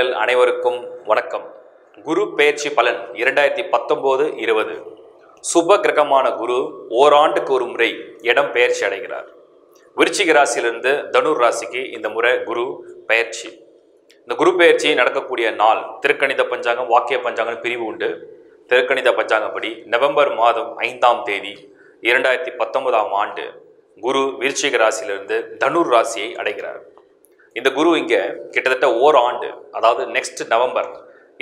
நண்பர்கள் அனைவருக்கும் வணக்கம். குரு பெயர்ச்சி பலன் 2019-20 சுப கிரகமான குரு ஓராண்டுக்கு ஒரு முறை இடம் பெயர்ச்சி அடைகிறார். விருச்சிக ராசியிலிருந்து தனுர் ராசிக்கு இந்த முறை குரு பெயர்ச்சி. இந்த குரு பெயர்ச்சி நடக்கக்கூடிய நாள் திருக்கணித பஞ்சாங்கம், வாக்கிய பஞ்சாங்கம் பிரிவு உண்டு. திருக்கணித பஞ்சாங்கப்படி நவம்பர் மாதம் 5ஆம் தேதி 2019ஆம் ஆண்டு குரு விருச்சிக ராசியிலிருந்து தனுர் ராசியை அடைகிறார். இந்த குரு இங்கே கிட்டத்தட்ட ஓராண்டு, அதாவது நெக்ஸ்ட் நவம்பர்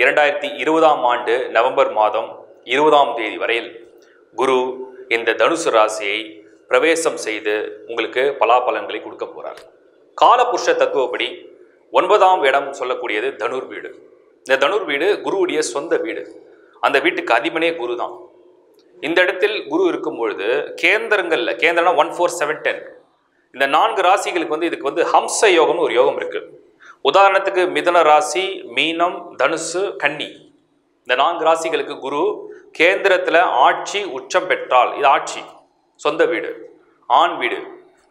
2020ஆம் ஆண்டு நவம்பர் மாதம் 20ஆம் தேதி வரையில் குரு இந்த தனுசு ராசியை பிரவேசம் செய்து உங்களுக்கு பலாபலன்களை கொடுக்க போகிறார். காலபுருஷ தத்துவப்படி 9ஆம் இடம் சொல்லக்கூடியது தனுர் வீடு. இந்த தனுர் வீடு குருவுடைய சொந்த வீடு. அந்த வீட்டுக்கு அதிபனே குரு தான். இந்த இடத்தில் குரு இருக்கும் பொழுது கேந்திரங்களில், கேந்திரம்னா 1, 4, 7, 10 இந்த 4 ராசிகளுக்கு இதுக்கு ஹம்ச யோகம்னு ஒரு யோகம் இருக்கு. உதாரணத்துக்கு மிதுன ராசி, மீனம், தனுசு, கன்னி இந்த 4 ராசிகளுக்கு குரு கேந்திரத்தில் ஆட்சி உச்சம் பெற்றால், இது ஆட்சி சொந்த வீடு, ஆண் வீடு.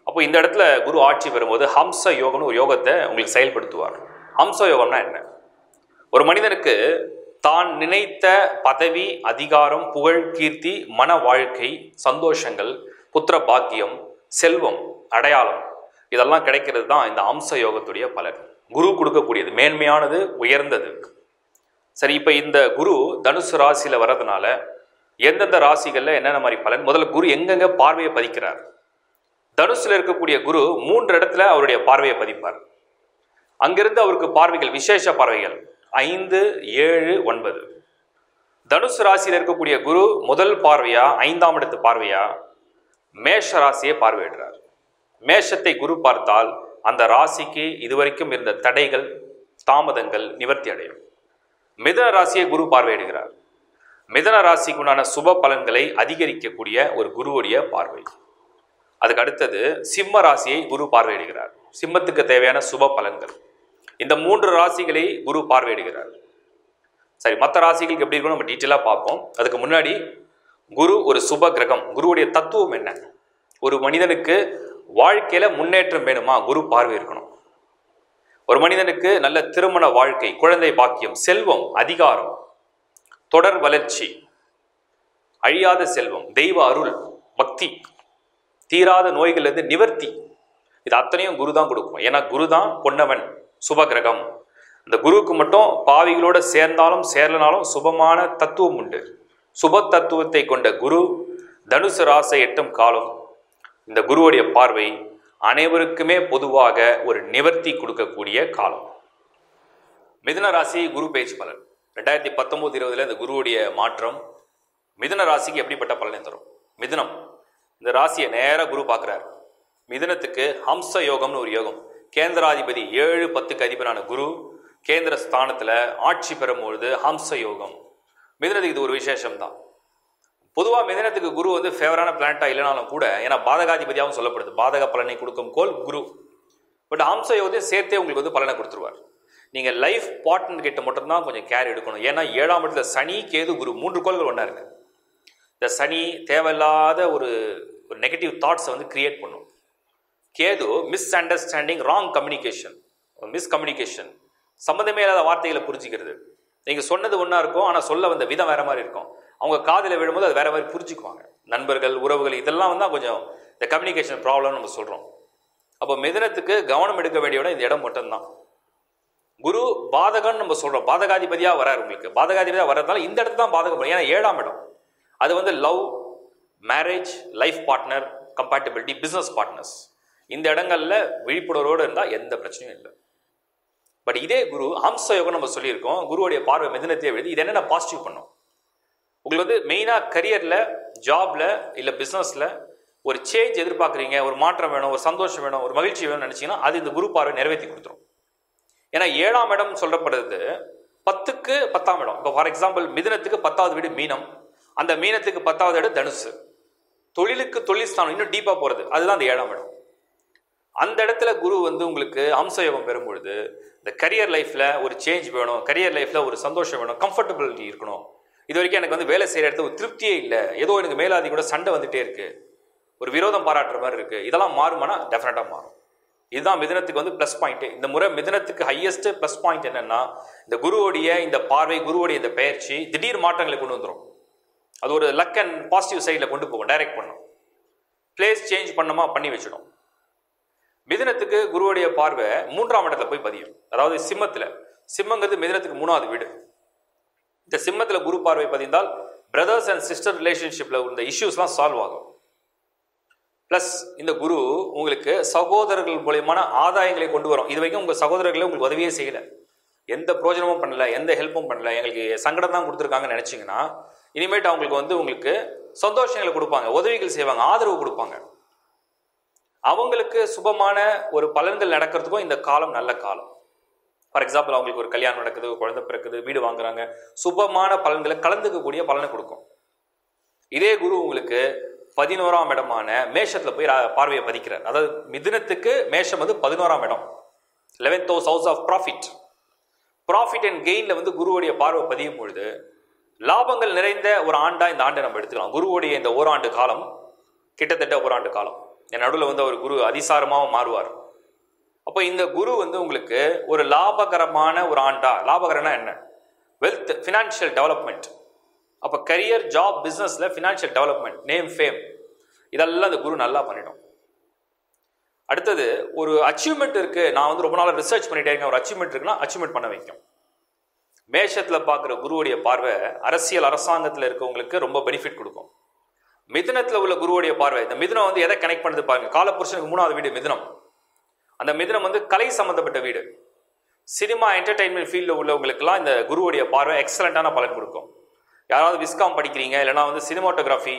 அப்போ இந்த இடத்துல குரு ஆட்சி பெறும்போது ஹம்ச யோகம்னு ஒரு யோகத்தை உங்களுக்கு செயல்படுத்துவார். ஹம்ச யோகம்னா என்ன? ஒரு மனிதனுக்கு தான் நினைத்த பதவி, அதிகாரம், புகழ், கீர்த்தி, மன வாழ்க்கை, சந்தோஷங்கள், புத்திர பாக்கியம், செல்வம், அடையாளம் இதெல்லாம் கிடைக்கிறது தான் இந்த அம்ச யோகத்துடைய பலன். குரு கொடுக்கக்கூடியது மேன்மையானது, உயர்ந்தது. சரி, இப்போ இந்த குரு தனுசு ராசியில் வர்றதுனால எந்தெந்த ராசிகளில் என்னென்ன மாதிரி பலன், முதல்ல குரு எங்கெங்கே பார்வையை பதிக்கிறார்? தனுசில் இருக்கக்கூடிய குரு 3 இடத்துல அவருடைய பார்வையை பதிப்பார். அங்கிருந்து அவருக்கு பார்வைகள், விசேஷ பார்வைகள் 5, 7, 9. தனுசு ராசியில் இருக்கக்கூடிய குரு முதல் பார்வையா 5ஆம் இடத்து பார்வையா மேஷ ராசியை பார்வையிடுறார். மேஷத்தை குரு பார்த்தால் அந்த ராசிக்கு இதுவரைக்கும் இருந்த தடைகள், தாமதங்கள் நிவர்த்தி அடையும். மிதன ராசியை குரு பார்வையிடுகிறார். மிதன ராசிக்கு உண்டான சுப பலன்களை அதிகரிக்கக்கூடிய ஒரு குருவுடைய பார்வை. அதுக்கு அடுத்தது சிம்ம ராசியை குரு பார்வையிடுகிறார். சிம்மத்துக்கு தேவையான சுப பலன்கள். இந்த 3 ராசிகளை குரு பார்வையிடுகிறார். சரி, மற்ற ராசிகளுக்கு எப்படி இருக்கும் நம்ம டீட்டெயிலாக பார்ப்போம். அதுக்கு முன்னாடி குரு ஒரு சுப கிரகம், குருவுடைய தத்துவம் என்ன? ஒரு மனிதனுக்கு வாழ்க்கையில் முன்னேற்றம் வேணுமா? குரு பார்வை இருக்கணும். ஒரு மனிதனுக்கு நல்ல திருமண வாழ்க்கை, குழந்தை பாக்கியம், செல்வம், அதிகாரம், தொடர் வளர்ச்சி, அழியாத செல்வம், தெய்வ அருள், பக்தி, தீராத நோய்களிலிருந்து நிவர்த்தி, இது அத்தனையும் குரு தான் கொடுக்கும். ஏன்னா குரு தான் பொன்னவன், சுப கிரகம். இந்த குருவுக்கு மட்டும் பாவிகளோடு சேர்ந்தாலும் சேரலனாலும் சுபமான தத்துவம் உண்டு. சுப தத்துவத்தை கொண்ட குரு தனுசு ராசி எட்டும் காலம் இந்த குருவுடைய பார்வை அனைவருக்குமே பொதுவாக ஒரு நிவர்த்தி கொடுக்கக்கூடிய காலம். மிதுன ராசி குரு பெயர்ச்சி பலன் 2019-20 இந்த குருவுடைய மாற்றம் மிதுன ராசிக்கு எப்படிப்பட்ட பலனை தரும்? மிதுனம் இந்த ராசியை நேராக குரு பார்க்குறார். மிதுனத்துக்கு ஹம்ச யோகம்னு ஒரு யோகம். கேந்திராதிபதி 7, 10க்கு அதிபரான குரு கேந்திர ஸ்தானத்தில் ஆட்சி பெறும்பொழுது ஹம்ச யோகம். மிதுனத்துக்கு இது ஒரு விசேஷம்தான். பொதுவாக மிதுனத்துக்கு குரு ஃபேவரான பிளானட்டாக இல்லைனாலும் கூட, ஏன்னா பாதகாதிபதியாகவும் சொல்லப்படுது, பாதக பலனை கொடுக்கும் கோல் குரு. பட் ஹம்ச யோகத்தையும் சேர்த்தே உங்களுக்கு பலனை கொடுத்துருவார். நீங்கள் லைஃப் பார்ட்னர் கிட்ட மட்டும்தான் கொஞ்சம் கேர் எடுக்கணும். ஏன்னா 7ஆம் இடத்துல சனி, கேது, குரு 3 கோள்கள் ஒன்றா இருக்கு. இந்த சனி தேவையில்லாத ஒரு நெகட்டிவ் தாட்ஸை கிரியேட் பண்ணும். Ketu misunderstanding, wrong communication, miscommunication, சம்மந்தமே இல்லாத வார்த்தைகளை புரிஞ்சுக்கிறது. நீங்கள் சொன்னது ஒன்றா இருக்கும், ஆனால் சொல்ல வந்த விதம் வேறு மாதிரி இருக்கும். அவங்க காதில் விழும்போது அது வேறு மாதிரி புரிஞ்சுக்குவாங்க. நண்பர்கள், உறவுகள் இதெல்லாம் கொஞ்சம் இந்த கம்யூனிகேஷன் ப்ராப்ளம்னு நம்ம சொல்கிறோம். அப்போ மிதுனத்துக்கு கவனம் எடுக்க வேண்டியவன இந்த இடம் மட்டும்தான். குரு பாதகம்னு நம்ம சொல்கிறோம், பாதகாதிபதியாக வராரு. உங்களுக்கு பாதகாதிபதியாக வர்றதுனால இந்த இடத்துல தான் பாதகம். ஏன்னா 7ஆம் இடம் அது love, marriage, life partner, compatibility, business partners இந்த இடங்களில் விழிப்புணர்வோடு இருந்தால் எந்த பிரச்சனையும் இல்லை. பட் இதே குரு ஹம்ச யோகம் நம்ம சொல்லியிருக்கோம். குருவுடைய பார்வை மிதுனத்தை எழுதி இது என்னென்ன பாசிட்டிவ் பண்ணும் உங்களுக்கு மெயினாக கரியரில், ஜாபில், இல்லை பிஸ்னஸில் ஒரு சேஞ்ச் எதிர்பார்க்குறீங்க, ஒரு மாற்றம் வேணும், ஒரு சந்தோஷம் வேணும், ஒரு மகிழ்ச்சி வேணும்னு நினச்சிங்கன்னா அது இந்த குரு பார்வை நிறைவேற்றி கொடுத்துரும். ஏன்னா 7ஆம் இடம் சொல்லப்படுறது 10க்கு 10ஆம் இடம். இப்போ ஃபார் எக்ஸாம்பிள் மிதுனத்துக்கு 10ஆவது வீடு மீனம், அந்த மீனத்துக்கு 10ஆவது இடம் தனுசு, தொழிலுக்கு தொழில் ஸ்தானம் இன்னும் டீப்பாக போகிறது, அதுதான் அந்த 7ஆம் இடம். அந்த இடத்துல குரு உங்களுக்கு ஹம்ச யோகம் பெறும்பொழுது இந்த கரியர் லைஃப்பில் ஒரு சேஞ்ச் வேணும், கரியர் லைஃப்பில் ஒரு சந்தோஷம் வேணும், கம்ஃபர்டபிலிட்டி இருக்கணும். இது வரைக்கும் எனக்கு வேலை செய்கிற இடத்துல ஒரு திருப்தியே இல்லை, ஏதோ எனக்கு மேலாதி கூட சண்டை வந்துகிட்டே இருக்குது, ஒரு விரோதம் பாராட்டுற மாதிரி இருக்குது, இதெல்லாம் மாறுமானா டெஃபினட்டாக மாறும். இதுதான் மிதுனத்துக்கு வந்து ப்ளஸ் பாயிண்ட். இந்த முறை மிதுனத்துக்கு ஹையஸ்ட் ப்ளஸ் பாயிண்ட் என்னன்னா, இந்த குருவோடைய இந்த பார்வை, குருவோடைய இந்த பெயர்ச்சி திடீர் மாற்றங்களை கொண்டு வந்துடும். அது ஒரு லக் அண்ட் பாசிட்டிவ் சைடில் கொண்டு போகும், டைரக்ட் பண்ணும், பிளேஸ் சேஞ்ச் பண்ணமா பண்ணி வச்சிடும். மிதுனத்துக்கு குருவோடைய பார்வை 3ஆம் இடத்துல போய் பதியும். அதாவது சிம்மத்தில், சிம்மங்கிறது மிதுனத்துக்கு 3ஆவது வீடு. இந்த சிம்மத்தில் குரு பார்வை பதிந்தால் பிரதர்ஸ் அண்ட் சிஸ்டர் ரிலேஷன்ஷிப்பில் இந்த இஷ்யூஸ்லாம் சால்வ் ஆகும். ப்ளஸ் இந்த குரு உங்களுக்கு சகோதரர்கள் மூலியமான ஆதாயங்களை கொண்டு வரும். இது வரைக்கும் உங்கள் சகோதரர்களை உங்களுக்கு உதவியே செய்யலை, எந்த பிரோஜனமும் பண்ணலை, எந்த ஹெல்ப்பும் பண்ணலை, எங்களுக்கு சங்கடம் தான் கொடுத்துருக்காங்கன்னு நினச்சிங்கன்னா இனிமேட்டு அவங்களுக்கு வந்து உங்களுக்கு சந்தோஷங்களை கொடுப்பாங்க, உதவிகள் செய்வாங்க, ஆதரவு கொடுப்பாங்க. அவங்களுக்கு சுபமான ஒரு பலன்கள் நடக்கிறதுக்கும் இந்த காலம் நல்ல காலம். ஃபார் எக்ஸாம்பிள், அவங்களுக்கு ஒரு கல்யாணம் நடக்குது, குழந்தை பிறக்குது, வீடு வாங்குறாங்க, சுபமான பலன்களை கலந்துக்கக்கூடிய பலனை கொடுக்கும். இதே குரு உங்களுக்கு 11ஆம் இடமான மேஷத்தில் போய் பார்வையை பதிக்கிறார். அதாவது மிதுனத்துக்கு மேஷம் வந்து 11ஆம் இடம், 11th house of profit. Profit and கெயினில் வந்து குருவுடைய பார்வை பதியும் பொழுது லாபங்கள் நிறைந்த ஒரு ஆண்டாக இந்த ஆண்டை நம்ம எடுத்துக்கலாம். குருவுடைய இந்த ஓராண்டு காலம் கிட்டத்தட்ட ஓராண்டு காலம் என் நடுவில் வந்து அவர் குரு அதிசாரமாக மாறுவார். அப்போ இந்த குரு வந்து உங்களுக்கு ஒரு லாபகரமான ஒரு ஆண்டா, லாபகரம்னா என்ன, வெல்த், ஃபினான்ஷியல் டெவலப்மெண்ட். அப்போ கரியர், ஜாப், பிஸ்னஸில் ஃபினான்ஷியல் டெவலப்மெண்ட், நேம், ஃபேம், இதெல்லாம் இந்த குரு நல்லா பண்ணிடும். அடுத்தது ஒரு அச்சீவ்மெண்ட் இருக்குது, நான் வந்து ரொம்ப நாள் ரிசர்ச் பண்ணிட்டே இருக்கேன், ஒரு அச்சீவ்மெண்ட் இருக்குன்னா அச்சீவ்மெண்ட் பண்ண வைக்கும். மேஷத்தில் பார்க்குற குருவுடைய பார்வை அரசியல், அரசாங்கத்தில் இருக்கவங்களுக்கு ரொம்ப பெனிஃபிட் கொடுக்கும். மிதுனத்தில் உள்ள குருவுடைய பார்வை, இந்த மிதுனம் வந்து எதை கனெக்ட் பண்ணுது பாருங்கள். காலபுருஷனுக்கு 3ஆவது வீடு மிதுனம். அந்த மிதுனம் வந்து கலை சம்மந்தப்பட்ட வீடு. சினிமா, என்டர்டெயின்மெண்ட் ஃபீல்டில் உள்ளவங்களுக்கெல்லாம் இந்த குருவுடைய பார்வை எக்ஸலண்ட்டான பலன் கொடுக்கும். யாராவது விஸ்காம் படிக்கிறீங்க, இல்லைனா வந்து சினிமாட்டோகிராஃபி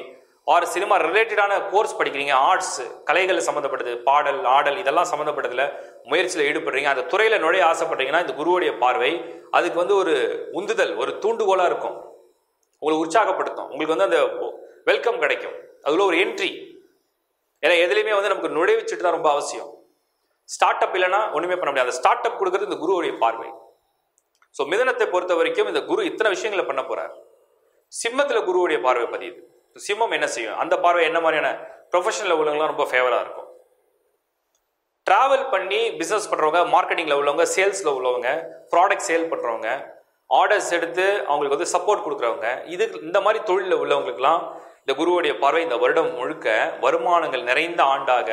ஆர் சினிமா ரிலேட்டடான கோர்ஸ் படிக்கிறீங்க, ஆர்ட்ஸ், கலைகள் சம்மந்தப்பட்டது, பாடல், ஆடல், இதெல்லாம் சம்மந்தப்பட்டதில் முயற்சியில் ஈடுபடுறீங்க, அந்த துறையில் நுழைய ஆசைப்பட்றீங்கன்னா இந்த குருவுடைய பார்வை அதுக்கு வந்து ஒரு உந்துதல், ஒரு தூண்டுகோலாக இருக்கும். உங்களுக்கு உற்சாகப்படுத்தும், உங்களுக்கு வந்து அந்த வெல்கம் கிடைக்கும், அதில் ஒரு என்ட்ரி. ஏன்னா எதுலேயுமே வந்து நமக்கு நுழைவுச்சிட்டு தான் ரொம்ப அவசியம். ஸ்டார்ட் அப் இல்லைன்னா ஒன்றுமே பண்ண முடியாது. அந்த ஸ்டார்ட் அப் கொடுக்குறது இந்த குருவுடைய பார்வை. ஸோ மிதுனத்தை பொறுத்த வரைக்கும் இந்த குரு இத்தனை விஷயங்களை பண்ண போகிறார். சிம்மத்தில் குருவுடைய பார்வை பதியுது. சிம்மம் என்ன செய்யும், அந்த பார்வை என்ன மாதிரியான ப்ரொஃபஷனில் உள்ளவங்களாம் ரொம்ப ஃபேவராக இருக்கும். ட்ராவல் பண்ணி பிஸ்னஸ் பண்ணுறவங்க, மார்க்கெட்டிங்கில் உள்ளவங்க, சேல்ஸில் உள்ளவங்க, ப்ராடக்ட் சேல் பண்ணுறவங்க, ஆர்டர்ஸ் எடுத்து அவங்களுக்கு வந்து சப்போர்ட் கொடுக்குறவங்க, இது இந்த மாதிரி தொழிலில் உள்ளவங்களுக்கெல்லாம் இந்த குருவுடைய பார்வை இந்த வருடம் முழுக்க வருமானங்கள் நிறைந்த ஆண்டாக,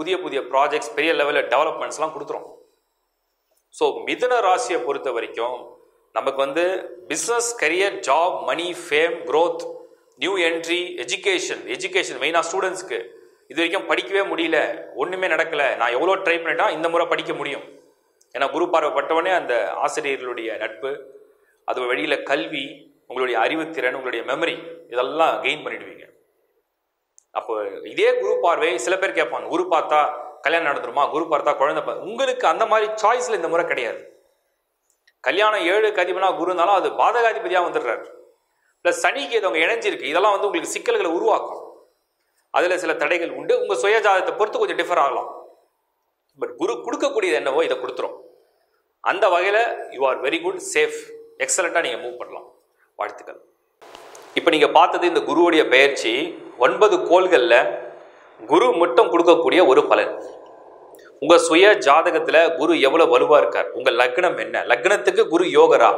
புதிய புதிய ப்ராஜெக்ட்ஸ், பெரிய லெவலில் டெவலப்மெண்ட்ஸ்லாம் கொடுத்துரும். ஸோ மிதுன ராசியை பொறுத்த வரைக்கும் நமக்கு வந்து business, career, job, money, fame, growth, new entry, education மெயினாக ஸ்டூடெண்ட்ஸ்க்கு இது வரைக்கும் படிக்கவே முடியல, ஒன்றுமே நடக்கலை, நான் எவ்வளோ ட்ரை பண்ணிட்டா இந்த முறை படிக்க முடியும். ஏன்னா குரு பார்வைப்பட்டவொடனே அந்த ஆசிரியர்களுடைய நட்பு, அது வெளியில் கல்வி, உங்களுடைய அறிவுத்திறன், உங்களுடைய மெமரி, இதெல்லாம் கெயின் பண்ணிடுவீங்க. அப்போ இதே குரு பார்வை சில பேர் கேட்பாங்க, குரு பார்த்தா கல்யாணம் நடந்துருமா, குரு பார்த்தா குழந்தை, உங்களுக்கு அந்த மாதிரி சாய்ஸில் இந்த முறை கிடையாது. கல்யாணம் 7க்கு அதிபனா குரு இருந்தாலும் அது பாதகாதிபதியாக வந்துடுறாரு. ப்ளஸ் சனிக்கு இது அவங்க இணைஞ்சிருக்கு. இதெல்லாம் வந்து உங்களுக்கு சிக்கல்களை உருவாக்கும், அதில் சில தடைகள் உண்டு. உங்கள் சுயஜாதத்தை பொறுத்து கொஞ்சம் டிஃபர் ஆகலாம். பட் குரு கொடுக்கக்கூடியது என்னவோ இதை கொடுத்துரும். அந்த வகையில் you are very good, safe, எக்ஸலண்ட்டாக நீங்கள் மூவ் பண்ணலாம். வாழ்த்துக்கள். இப்போ நீங்கள் பார்த்தது இந்த குருவுடைய பெயர்ச்சி 9 கோள்களில் குரு மட்டும் கொடுக்கக்கூடிய ஒரு பலன். உங்கள் சுய ஜாதகத்தில் குரு எவ்வளோ வலுவாக இருக்கார், உங்கள் லக்னம் என்ன, லக்னத்துக்கு குரு யோகரா,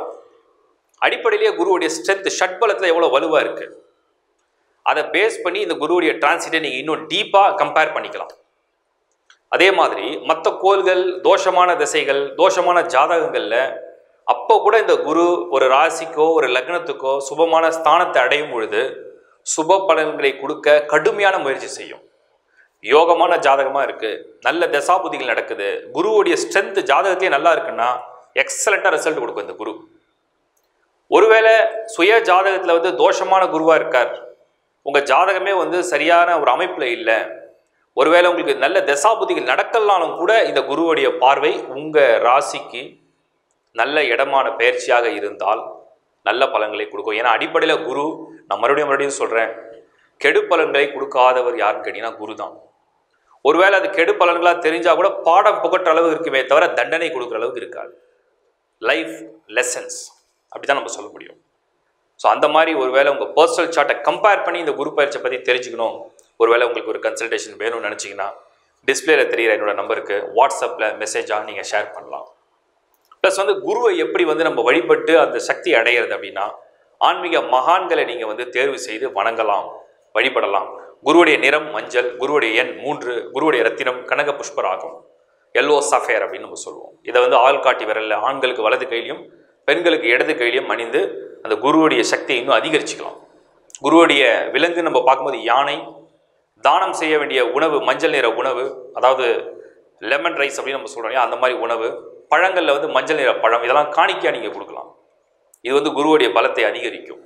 அடிப்படையிலேயே குருவுடைய ஸ்ட்ரென்த் ஷட்பலத்தில் எவ்வளோ வலுவாக இருக்குது, அதை பேஸ் பண்ணி இந்த குருவுடைய டிரான்சிட்டை நீங்கள் இன்னும் டீப்பாக கம்பேர் பண்ணிக்கலாம். அதே மாதிரி மற்ற கோள்கள் தோஷமான திசைகள், தோஷமான ஜாதகங்களில் அப்போ கூட இந்த குரு ஒரு ராசிக்கோ ஒரு லக்னத்துக்கோ சுபமான ஸ்தானத்தை அடையும் பொழுது சுப பலன்களை கொடுக்க கடுமையான முயற்சி செய்யும். யோகமான ஜாதகமாக இருக்குது, நல்ல தசாபுதிகள் நடக்குது, குருவுடைய ஸ்ட்ரென்த் ஜாதகத்திலே நல்லா இருக்குன்னா எக்ஸலண்ட்டாக ரிசல்ட் கொடுக்கும் இந்த குரு. ஒருவேளை சுய ஜாதகத்தில் வந்து தோஷமான குருவாக இருக்கார், உங்கள் ஜாதகமே வந்து சரியான ஒரு அமைப்பில் இல்லை, ஒருவேளை உங்களுக்கு நல்ல தசாபுதிகள் நடக்கலாலும் கூட இந்த குருவுடைய பார்வை உங்கள் ராசிக்கு நல்ல இடமான பயிற்சியாக இருந்தால் நல்ல பலன்களை கொடுக்கும். ஏன்னா அடிப்படையில் குரு, நான் மறுபடியும் சொல்கிறேன், கெடு பலன்களை கொடுக்காதவர் யாருன்னு கேட்டிங்கன்னா குரு தான். ஒருவேளை அது கெடு பலன்களாக தெரிஞ்சால் கூட பாடம் புகட்டுற அளவுக்கு இருக்குமே தவிர தண்டனை கொடுக்குற அளவுக்கு இருக்காது. லைஃப் லெசன்ஸ் அப்படி தான் நம்ம சொல்ல முடியும். ஸோ அந்த மாதிரி ஒருவேளை உங்கள் பர்சனல் சார்ட்டை கம்பேர் பண்ணி இந்த குரு பயிற்சியை பற்றி தெரிஞ்சுக்கணும், ஒருவேளை உங்களுக்கு ஒரு கன்சல்டேஷன் வேணும்னு நினச்சிங்கன்னா டிஸ்பிளேல தெரியுற என்னோட நம்பருக்கு வாட்ஸ்அப்பில் மெசேஜாக நீங்கள் ஷேர் பண்ணலாம். ப்ளஸ் குருவை எப்படி நம்ம வழிபட்டு அந்த சக்தி அடைகிறது அப்படின்னா, ஆன்மீக மகான்களை நீங்கள் தேர்வு செய்து வணங்கலாம், வழிபடலாம். குருவுடைய நிறம் மஞ்சள், குருவுடைய எண் 3, குருவுடைய ரத்தினம் கனக புஷ்பர் ஆகும், எல்லோ சஃபேர் அப்படின்னு நம்ம சொல்லுவோம். இதை ஆள் காட்டி விரல்ல ஆண்களுக்கு வலது கையிலையும் பெண்களுக்கு இடது கையிலையும் அணிந்து அந்த குருவுடைய சக்தியை இன்னும் அதிகரிச்சுக்கலாம். குருவுடைய விலங்கு நம்ம பார்க்கும்போது யானை, தானம் செய்ய வேண்டிய உணவு மஞ்சள் நிற உணவு, அதாவது லெமன் ரைஸ் அப்படின்னு நம்ம சொல்கிறோம், அந்த மாதிரி உணவு, பழங்களில் மஞ்சள் நிற பழம், இதெல்லாம் காணிக்கையாக நீங்கள் கொடுக்கலாம். இது குருவுடைய பலத்தை அதிகரிக்கும்.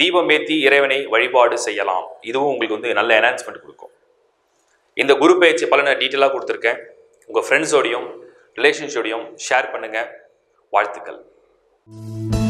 தீபமேத்தி இறைவனை வழிபாடு செய்யலாம். இதுவும் உங்களுக்கு நல்ல என்ஹான்ஸ்மெண்ட் கொடுக்கும். இந்த குரு பெயர்ச்சி பலனை டீட்டெயிலாக கொடுத்துருக்கேன். உங்கள் ஃப்ரெண்ட்ஸோடையும் ரிலேஷன்ஸோடையும் ஷேர் பண்ணுங்கள். வாழ்த்துக்கள்.